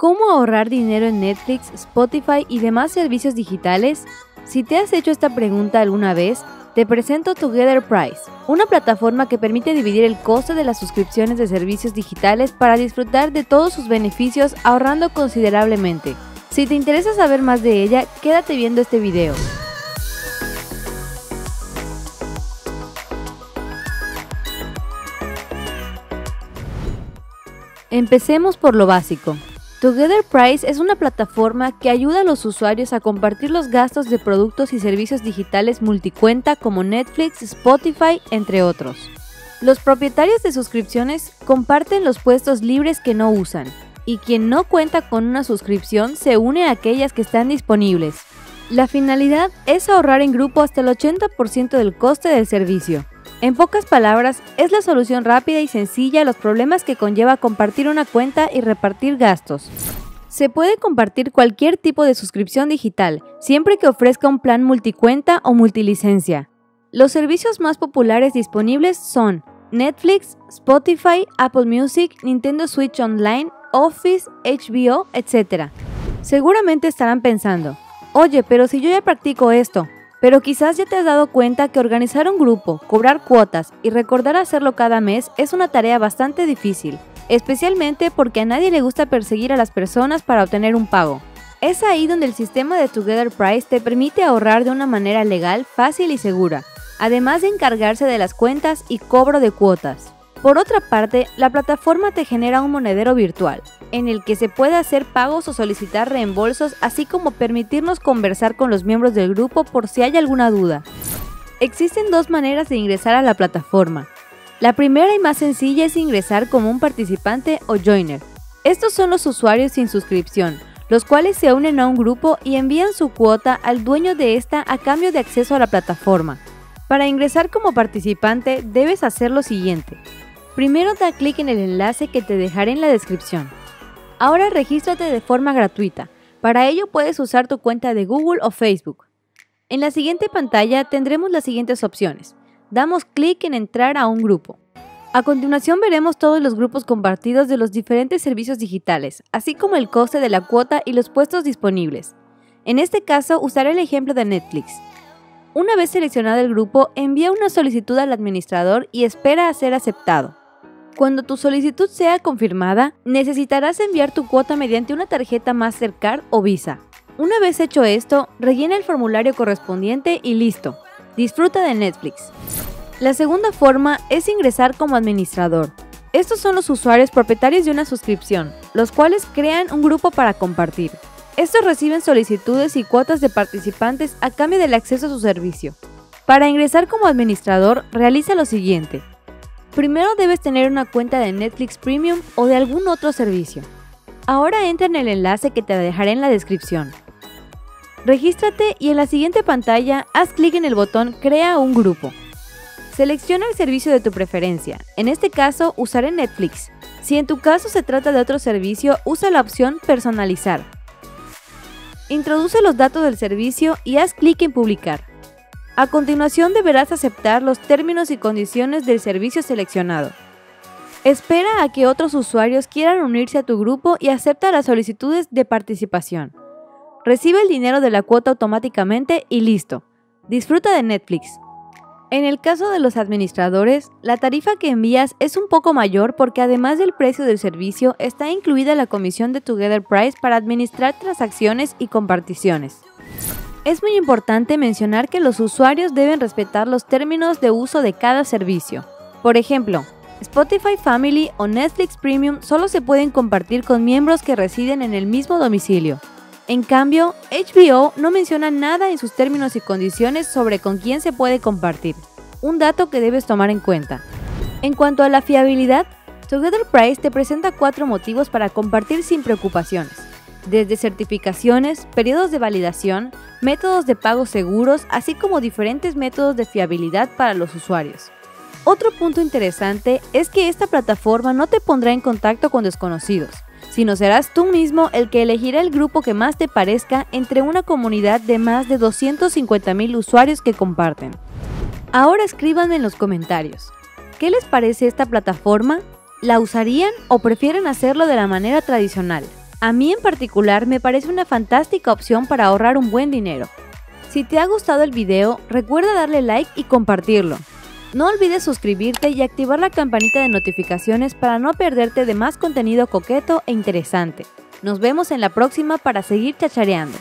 ¿Cómo ahorrar dinero en Netflix, Spotify y demás servicios digitales? Si te has hecho esta pregunta alguna vez, te presento Together Price, una plataforma que permite dividir el costo de las suscripciones de servicios digitales para disfrutar de todos sus beneficios ahorrando considerablemente. Si te interesa saber más de ella, quédate viendo este video. Empecemos por lo básico. Together Price es una plataforma que ayuda a los usuarios a compartir los gastos de productos y servicios digitales multicuenta como Netflix, Spotify, entre otros. Los propietarios de suscripciones comparten los puestos libres que no usan, y quien no cuenta con una suscripción se une a aquellas que están disponibles. La finalidad es ahorrar en grupo hasta el 80% del coste del servicio. En pocas palabras, es la solución rápida y sencilla a los problemas que conlleva compartir una cuenta y repartir gastos. Se puede compartir cualquier tipo de suscripción digital, siempre que ofrezca un plan multicuenta o multilicencia. Los servicios más populares disponibles son Netflix, Spotify, Apple Music, Nintendo Switch Online, Office, HBO, etc. Seguramente estarán pensando, oye, pero si yo ya practico esto. Pero quizás ya te has dado cuenta que organizar un grupo, cobrar cuotas y recordar hacerlo cada mes es una tarea bastante difícil, especialmente porque a nadie le gusta perseguir a las personas para obtener un pago. Es ahí donde el sistema de Together Price te permite ahorrar de una manera legal, fácil y segura, además de encargarse de las cuentas y cobro de cuotas. Por otra parte, la plataforma te genera un monedero virtual, en el que se puede hacer pagos o solicitar reembolsos, así como permitirnos conversar con los miembros del grupo por si hay alguna duda. Existen dos maneras de ingresar a la plataforma. La primera y más sencilla es ingresar como un participante o joiner. Estos son los usuarios sin suscripción, los cuales se unen a un grupo y envían su cuota al dueño de esta a cambio de acceso a la plataforma. Para ingresar como participante debes hacer lo siguiente. Primero da clic en el enlace que te dejaré en la descripción. Ahora regístrate de forma gratuita. Para ello puedes usar tu cuenta de Google o Facebook. En la siguiente pantalla tendremos las siguientes opciones. Damos clic en entrar a un grupo. A continuación veremos todos los grupos compartidos de los diferentes servicios digitales, así como el coste de la cuota y los puestos disponibles. En este caso usaré el ejemplo de Netflix. Una vez seleccionado el grupo, envía una solicitud al administrador y espera a ser aceptado. Cuando tu solicitud sea confirmada, necesitarás enviar tu cuota mediante una tarjeta Mastercard o Visa. Una vez hecho esto, rellena el formulario correspondiente y listo. Disfruta de Netflix. La segunda forma es ingresar como administrador. Estos son los usuarios propietarios de una suscripción, los cuales crean un grupo para compartir. Estos reciben solicitudes y cuotas de participantes a cambio del acceso a su servicio. Para ingresar como administrador, realiza lo siguiente. Primero debes tener una cuenta de Netflix Premium o de algún otro servicio. Ahora entra en el enlace que te dejaré en la descripción. Regístrate y en la siguiente pantalla haz clic en el botón Crea un grupo. Selecciona el servicio de tu preferencia, en este caso usaré Netflix. Si en tu caso se trata de otro servicio, usa la opción Personalizar. Introduce los datos del servicio y haz clic en Publicar. A continuación deberás aceptar los términos y condiciones del servicio seleccionado. Espera a que otros usuarios quieran unirse a tu grupo y acepta las solicitudes de participación. Recibe el dinero de la cuota automáticamente y listo. Disfruta de Netflix. En el caso de los administradores, la tarifa que envías es un poco mayor porque además del precio del servicio está incluida la comisión de Together Price para administrar transacciones y comparticiones. Es muy importante mencionar que los usuarios deben respetar los términos de uso de cada servicio. Por ejemplo, Spotify Family o Netflix Premium solo se pueden compartir con miembros que residen en el mismo domicilio. En cambio, HBO no menciona nada en sus términos y condiciones sobre con quién se puede compartir, un dato que debes tomar en cuenta. En cuanto a la fiabilidad, Together Price te presenta 4 motivos para compartir sin preocupaciones. Desde certificaciones, periodos de validación, métodos de pago seguros, así como diferentes métodos de fiabilidad para los usuarios. Otro punto interesante es que esta plataforma no te pondrá en contacto con desconocidos, sino serás tú mismo el que elegirá el grupo que más te parezca entre una comunidad de más de 250,000 usuarios que comparten. Ahora escriban en los comentarios, ¿qué les parece esta plataforma? ¿La usarían o prefieren hacerlo de la manera tradicional? A mí en particular me parece una fantástica opción para ahorrar un buen dinero. Si te ha gustado el video, recuerda darle like y compartirlo. No olvides suscribirte y activar la campanita de notificaciones para no perderte de más contenido coqueto e interesante. Nos vemos en la próxima para seguir chachareando.